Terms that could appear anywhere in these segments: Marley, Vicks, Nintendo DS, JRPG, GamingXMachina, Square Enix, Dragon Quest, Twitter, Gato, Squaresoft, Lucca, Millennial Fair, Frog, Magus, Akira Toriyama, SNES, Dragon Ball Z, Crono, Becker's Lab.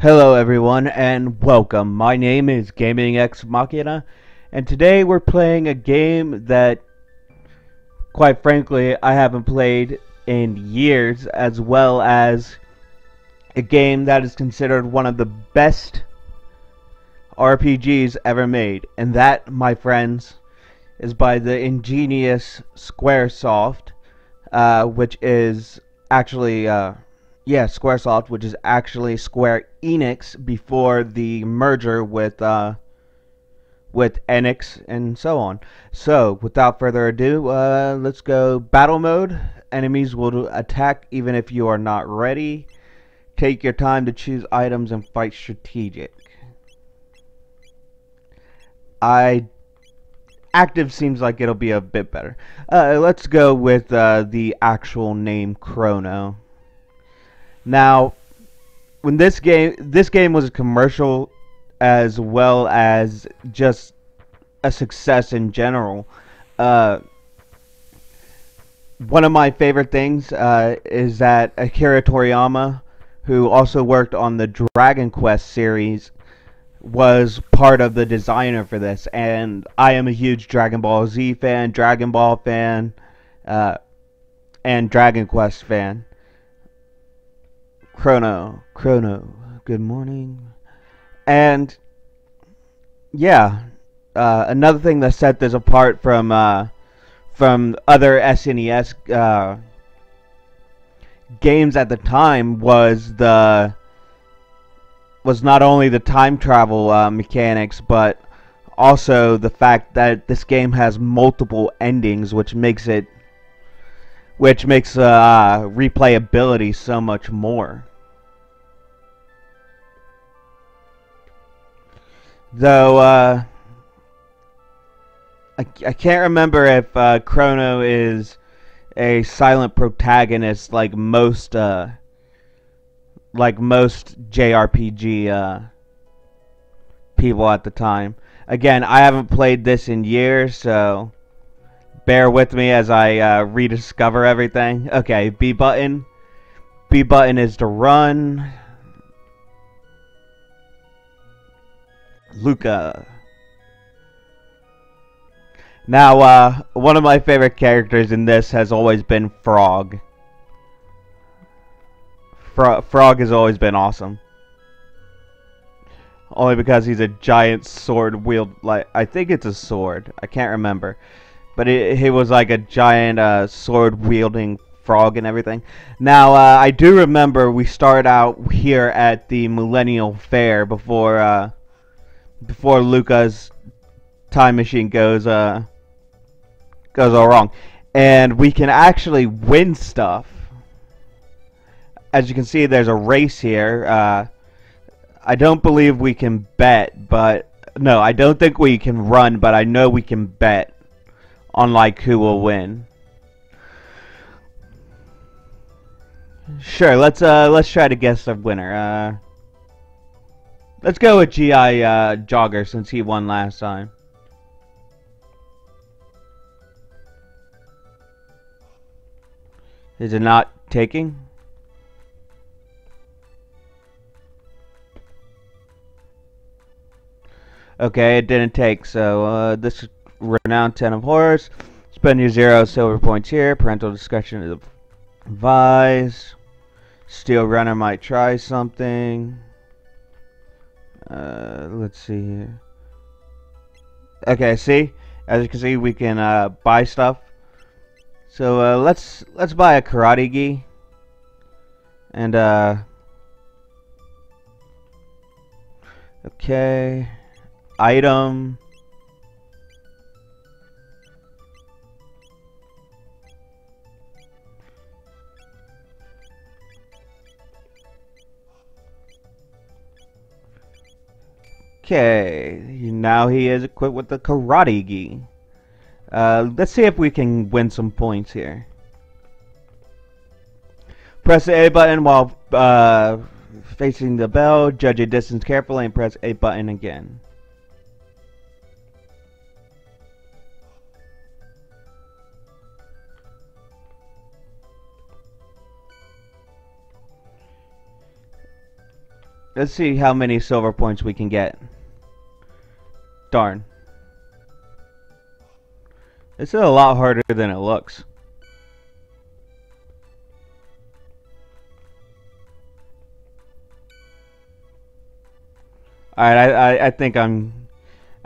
Hello everyone and welcome. My name is GamingXMachina and today we're playing a game that quite frankly I haven't played in years, as well as a game that is considered one of the best RPGs ever made, and that, my friends, is by the ingenious Squaresoft, which is actually Squaresoft, which is actually Square Enix before the merger with Enix and so on. So, without further ado, let's go battle mode. Enemies will attack even if you are not ready. Take your time to choose items and fight strategic. Active seems like it'll be a bit better. Let's go with the actual name Crono. Now, when this game was a commercial as well as just a success in general, one of my favorite things is that Akira Toriyama, who also worked on the Dragon Quest series, was part of the designer for this. And I am a huge Dragon Ball Z fan, Dragon Ball fan, and Dragon Quest fan. Crono, good morning. And yeah, another thing that set this apart from other SNES games at the time was not only the time travel mechanics, but also the fact that this game has multiple endings, which makes replayability so much more. Though, I can't remember if Crono is a silent protagonist like most JRPG people at the time. Again, I haven't played this in years, so bear with me as I rediscover everything. Okay, B button. B button is to run. Lucca. Now, one of my favorite characters in this has always been Frog. Frog has always been awesome. Only because he's a giant sword wield. Like, I think it's a sword. I can't remember, but he was like a giant sword wielding frog and everything. Now, I do remember we started out here at the Millennial Fair before Lucca's time machine goes all wrong, and we can actually win stuff. As you can see, there's a race here. I don't believe we can bet, but no, I don't think we can run, but I know we can bet on like who will win. Sure, let's try to guess the winner. Let's go with GI Jogger, since he won last time. Is it not taking? Okay, it didn't take, so this is Renowned 10 of Horrors. Spend your 0 silver points here. Parental discretion is advised. Steel Runner might try something. Let's see here. Okay, see? As you can see, we can buy stuff. So let's buy a karate gi. And okay. Item. Okay, now he is equipped with the karate gi. Let's see if we can win some points here. Press the A button while facing the bell. Judge a distance carefully and press A button again. Let's see how many silver points we can get. Darn. This is a lot harder than it looks. Alright, I think I'm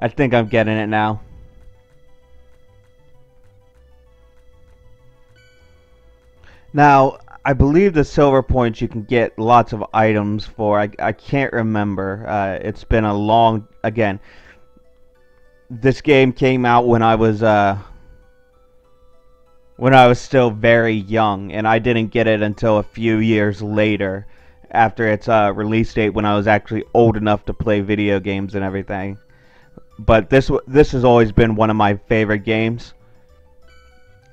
getting it now. Now, I believe the silver points you can get lots of items for. I can't remember. It's been a long... Again, this game came out when I was... when I was still very young, and I didn't get it until a few years later, after its release date, when I was actually old enough to play video games and everything. But this has always been one of my favorite games,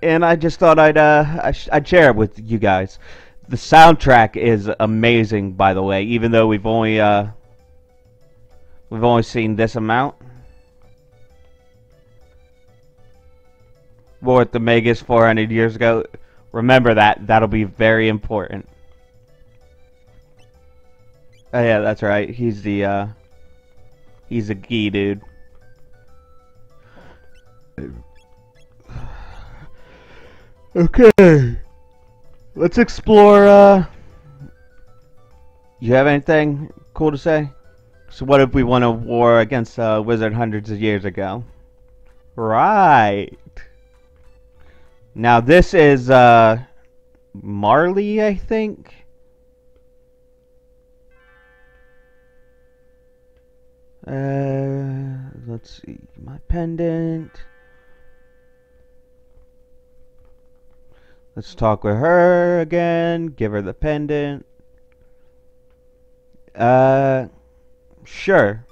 and I just thought I'd share it with you guys. The soundtrack is amazing, by the way, even though we've only seen this amount. War at the Magus 400 years ago. Remember that. That'll be very important. Oh yeah, that's right. He's the he's a gee dude. Okay. Let's explore you have anything cool to say? So what if we won a war against a wizard hundreds of years ago? Right. Now this is Marley, I think. Let's see, my pendant. Let's talk with her again, give her the pendant. Sure.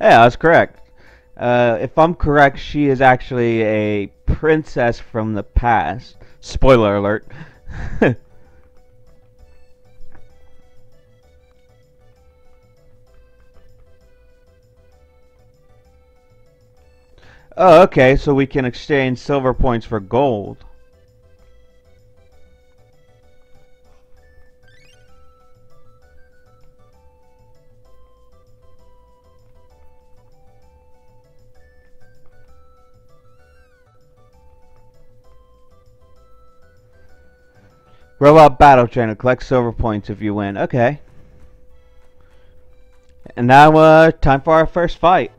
Yeah, that's correct. If I'm correct, she is actually a princess from the past. Spoiler alert. Oh, okay, so we can exchange silver points for gold. Robot battle trainer, collect silver points if you win. Okay. And now, time for our first fight.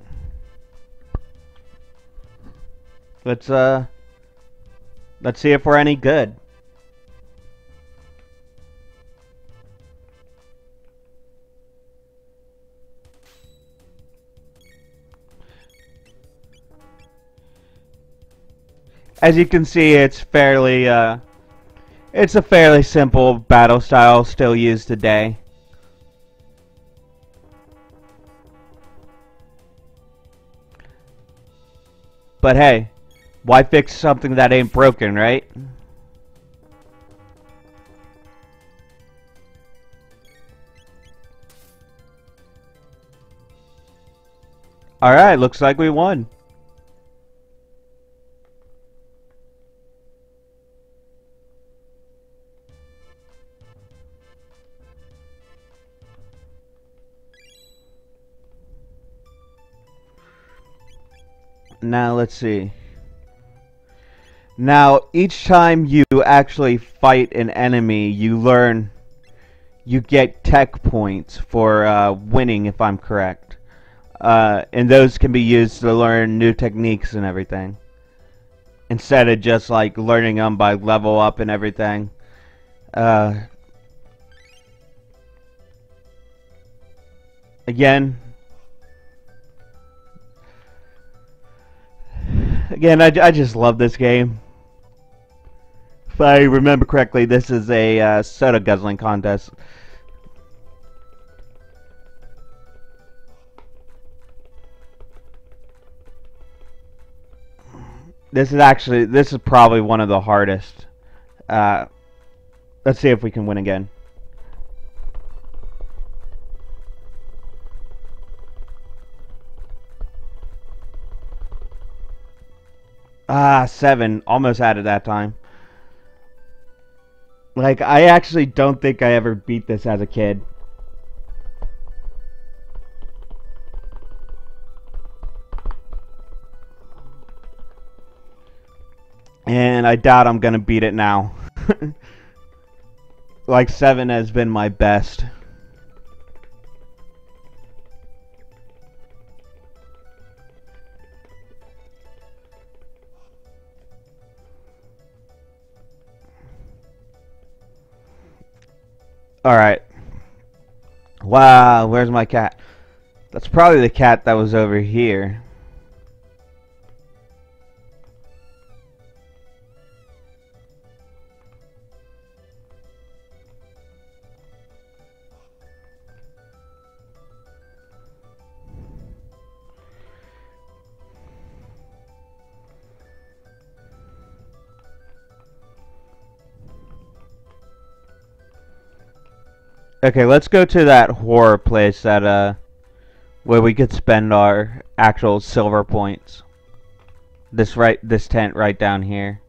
Let's see if we're any good. As you can see, it's fairly, it's a fairly simple battle style still used today. But hey, why fix something that ain't broken, right? Alright, looks like we won. Now, let's see. Now, each time you actually fight an enemy, you get tech points for winning, if I'm correct. And those can be used to learn new techniques and everything, instead of just, like, learning them by level up and everything. Again, I just love this game. If I remember correctly, this is a soda guzzling contest. This is probably one of the hardest. Let's see if we can win again. Ah, 7. Almost had it that time. Like, I actually don't think I ever beat this as a kid. And I doubt I'm gonna beat it now. Like, 7 has been my best. Alright. Wow, where's my cat? That's probably the cat that was over here. Okay, let's go to that horror place that, where we could spend our actual silver points. This tent right down here.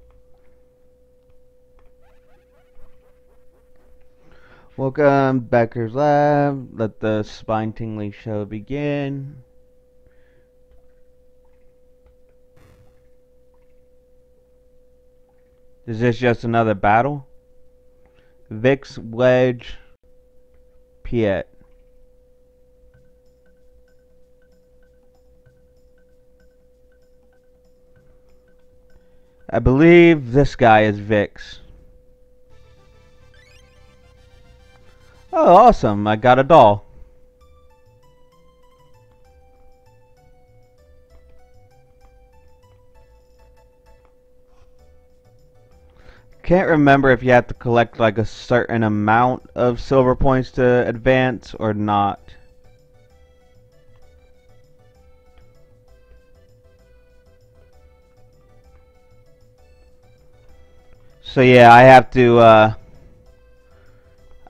Welcome, Becker's Lab. Let the spine-tingling show begin. Is this just another battle? Vicks, Wedge... Piet. I believe this guy is Vicks. Oh, awesome. I got a doll. Can't remember if you have to collect like a certain amount of silver points to advance or not. So yeah, I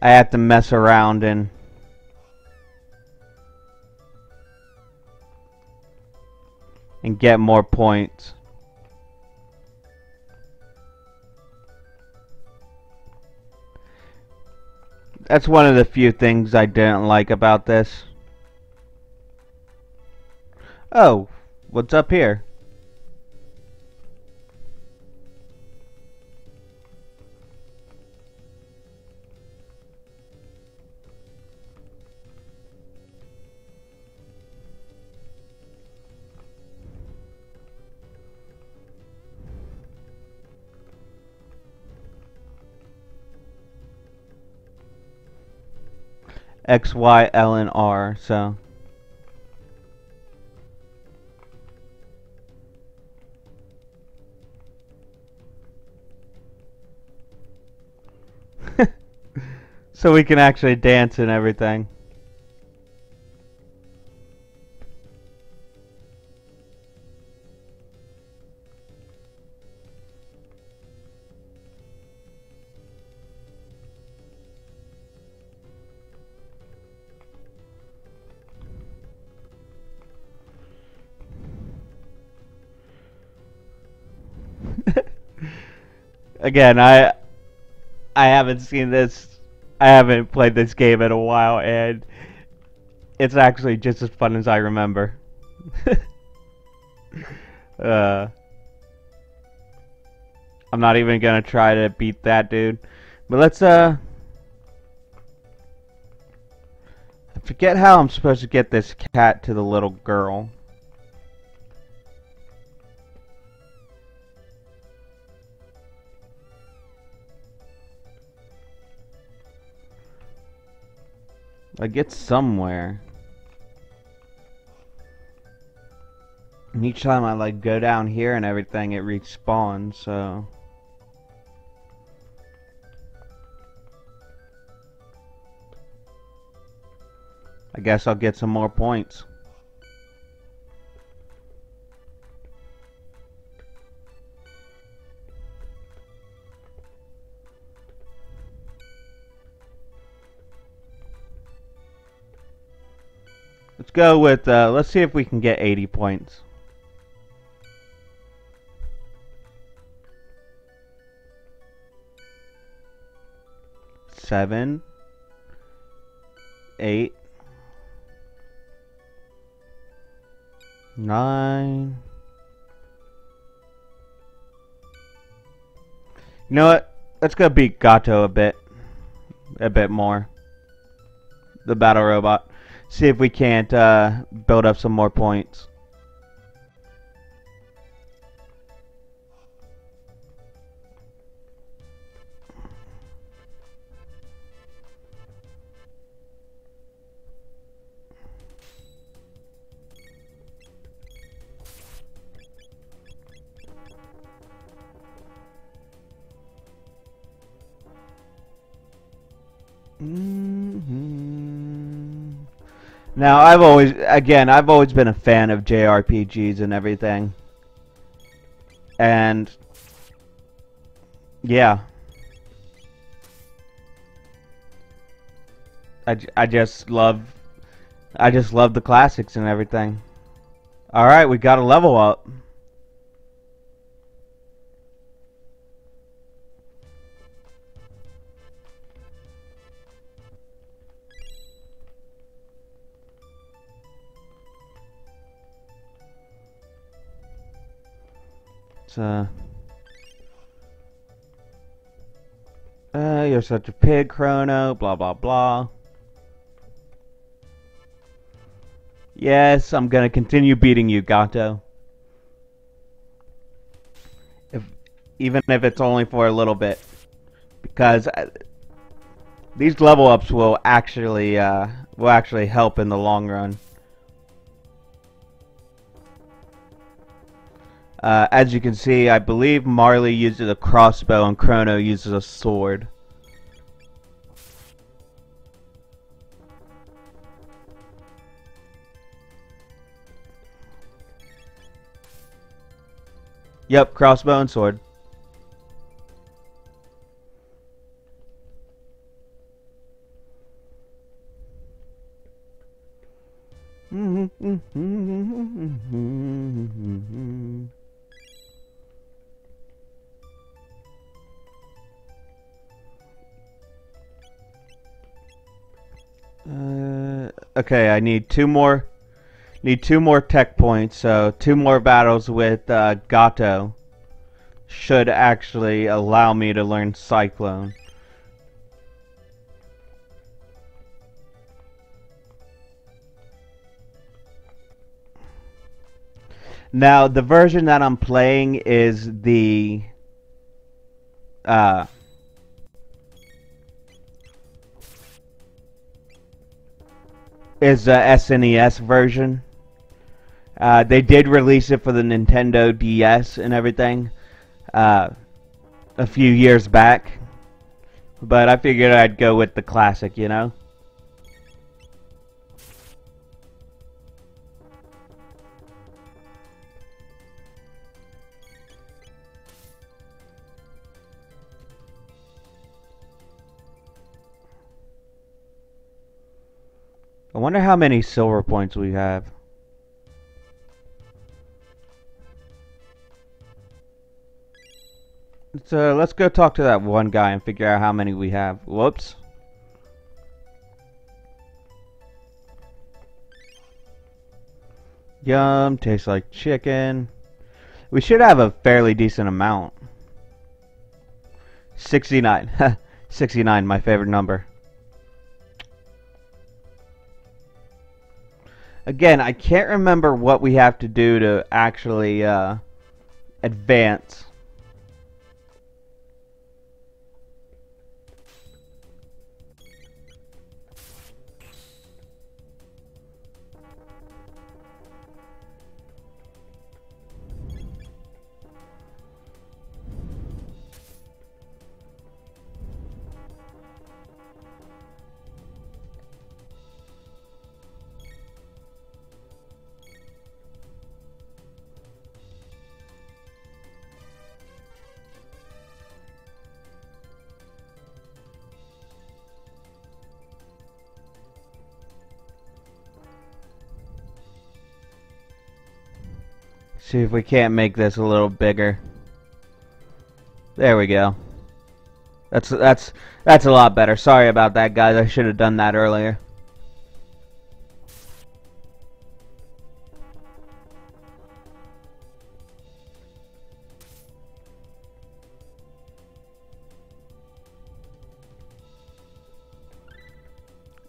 have to mess around and get more points. That's one of the few things I didn't like about this. Oh, what's up here? X, Y, L, and R, so. So we can actually dance and everything. Again, I haven't seen this, I haven't played this game in a while, and it's actually just as fun as I remember. I'm not even gonna try to beat that dude, but let's I forget how I'm supposed to get this cat to the little girl. Like, it's somewhere. And each time I, like, go down here and everything, it respawns, so... I guess I'll get some more points. Let's go with, let's see if we can get 80 points. 7, 8, 9. You know what? Let's go beat Gato a bit more. The battle robot. See if we can't build up some more points. Now, I've always been a fan of JRPGs and everything. And yeah. I just love the classics and everything. All right, we got to level up. You're such a pig, Crono, blah blah blah. Yes, I'm gonna continue beating you, Gato. Even if it's only for a little bit. Because these level ups will actually help in the long run. As you can see, I believe Marley uses a crossbow and Crono uses a sword. Yep, crossbow and sword. Okay, I need two more tech points, so 2 more battles with Gato should actually allow me to learn Cyclone. Now, the version that I'm playing is the SNES version. They did release it for the Nintendo DS and everything a few years back, but I figured I'd go with the classic, you know. I wonder how many silver points we have. So let's go talk to that one guy and figure out how many we have. Whoops. Yum, tastes like chicken. We should have a fairly decent amount. 69. 69, my favorite number. Again, I can't remember what we have to do to actually advance. See if we can't make this a little bigger. There we go. That's a lot better. Sorry about that, guys. I should have done that earlier.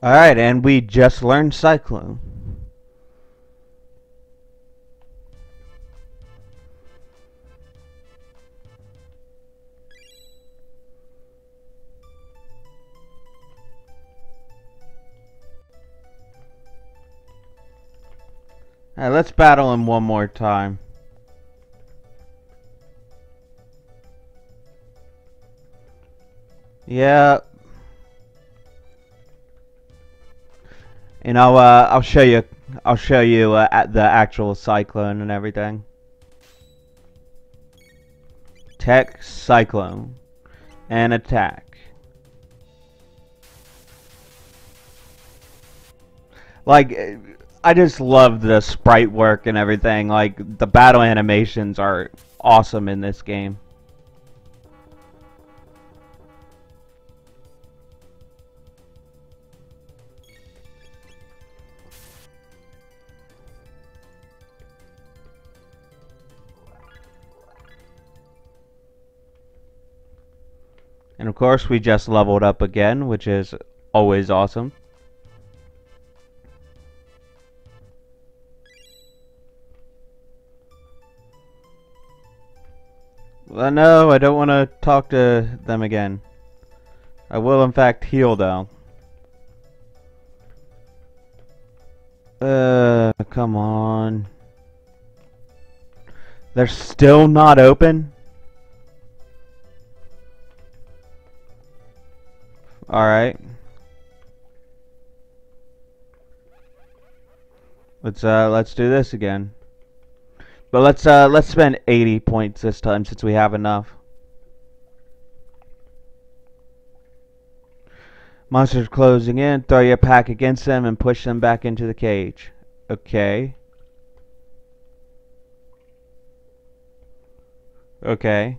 Alright, and we just learned Cyclone. Alright, let's battle him one more time. Yeah. You know, I'll show you at the actual Cyclone and everything. Tech Cyclone and attack. Like, I just love the sprite work and everything. Like, the battle animations are awesome in this game. And of course, we just leveled up again, which is always awesome. Well, no, I don't want to talk to them again. I will, in fact, heal, though. Come on. They're still not open? Alright. Let's do this again. But let's spend 80 points this time since we have enough. Monsters closing in, throw your pack against them and push them back into the cage. Okay. Okay.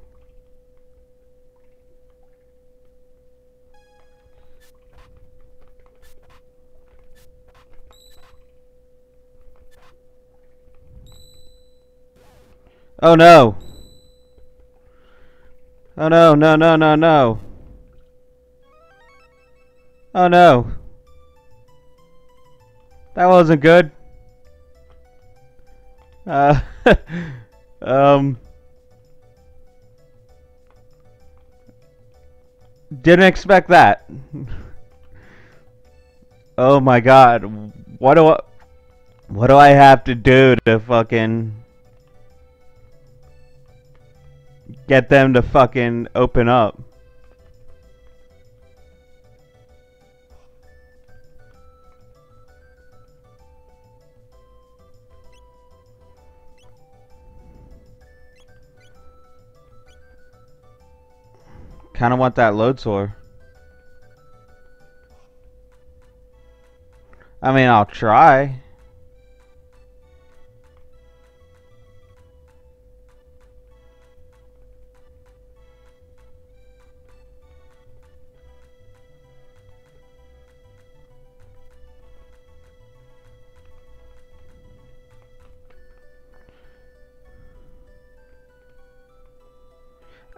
Oh no! Oh no, no, no, no, no! Oh no! That wasn't good! Didn't expect that! Oh my god, what do I have to do to fucking get them to fucking open up? Kind of want that Loadsword. I mean, I'll try.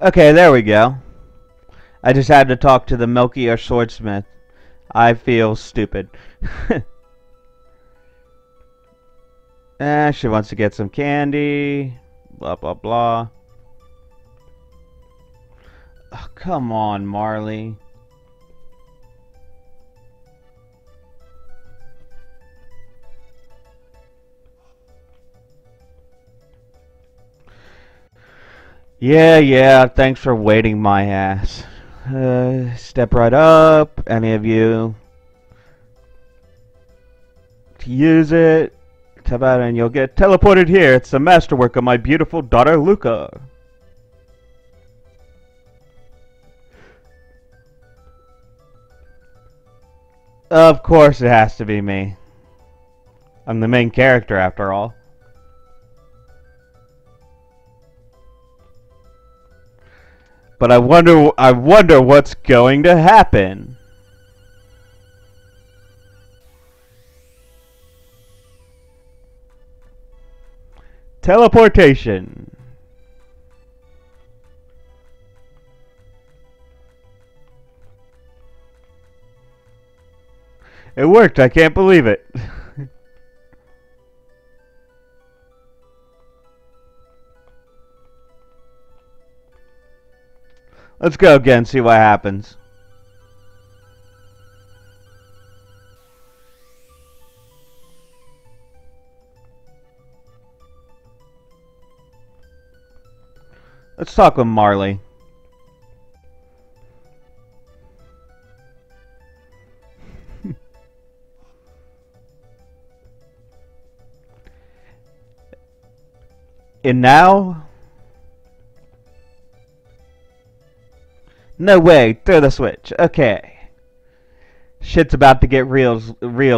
Okay, there we go. I just had to talk to the Milky or Swordsmith. I feel stupid. She wants to get some candy. Blah, blah, blah. Oh, come on, Marley. Yeah, thanks for waiting my ass. Step right up, any of you. To use it, tap out and you'll get teleported here. It's the masterwork of my beautiful daughter, Lucca. Of course it has to be me. I'm the main character after all. But I wonder what's going to happen. Teleportation. It worked, I can't believe it. Let's go again, see what happens. Let's talk with Marley. And now? No way, throw the switch. Okay. Shit's about to get real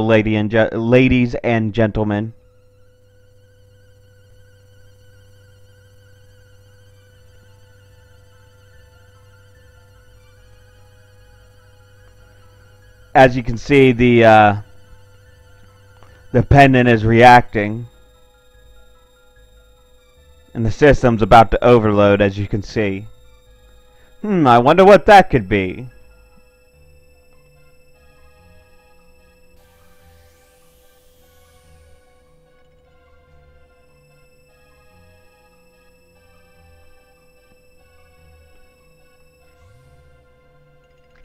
ladies and gentlemen. As you can see, the pendant is reacting. And the system's about to overload, as you can see. I wonder what that could be.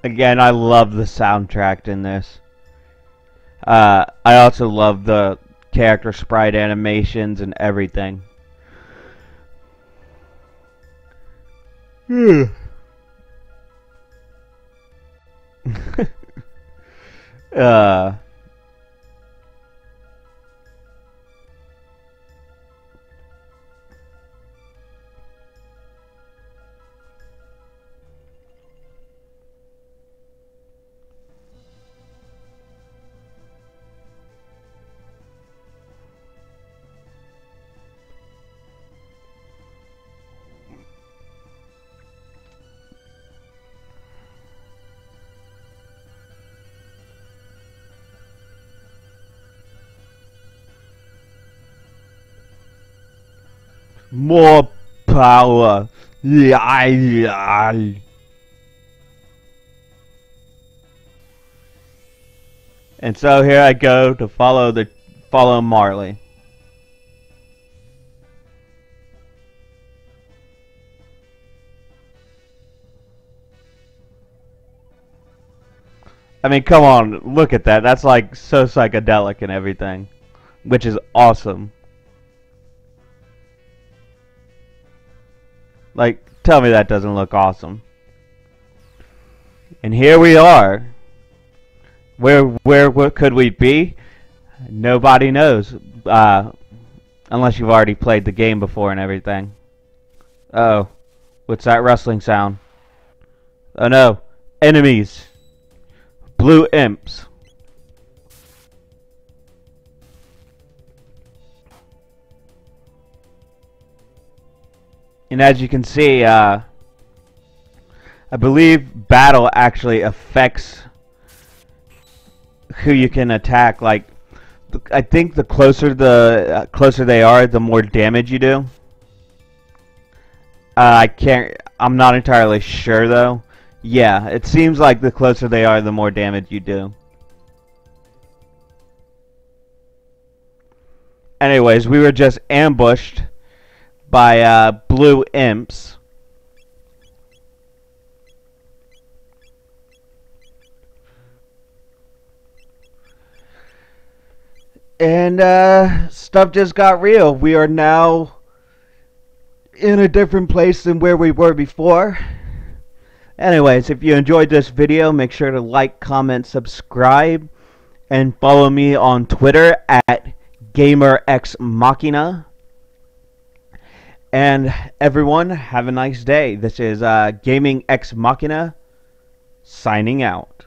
Again, I love the soundtrack in this. I also love the character sprite animations and everything. More power. And so here I go to follow Marley. I mean, come on, look at that. That's like so psychedelic and everything, which is awesome. Like, tell me that doesn't look awesome. And here we are. Where could we be? Nobody knows. Unless you've already played the game before and everything. Uh-oh. What's that rustling sound? Oh no. Enemies. Blue imps. And as you can see, I believe battle actually affects who you can attack. Like, I think the closer they are, the more damage you do. I'm not entirely sure though. Yeah, it seems like the closer they are, the more damage you do. Anyways, we were just ambushed by blue imps. And stuff just got real. We are now in a different place than where we were before. Anyways, if you enjoyed this video, make sure to like, comment, subscribe, and follow me on Twitter at GamingXMachina. And everyone, have a nice day. This is GamingXMachina signing out.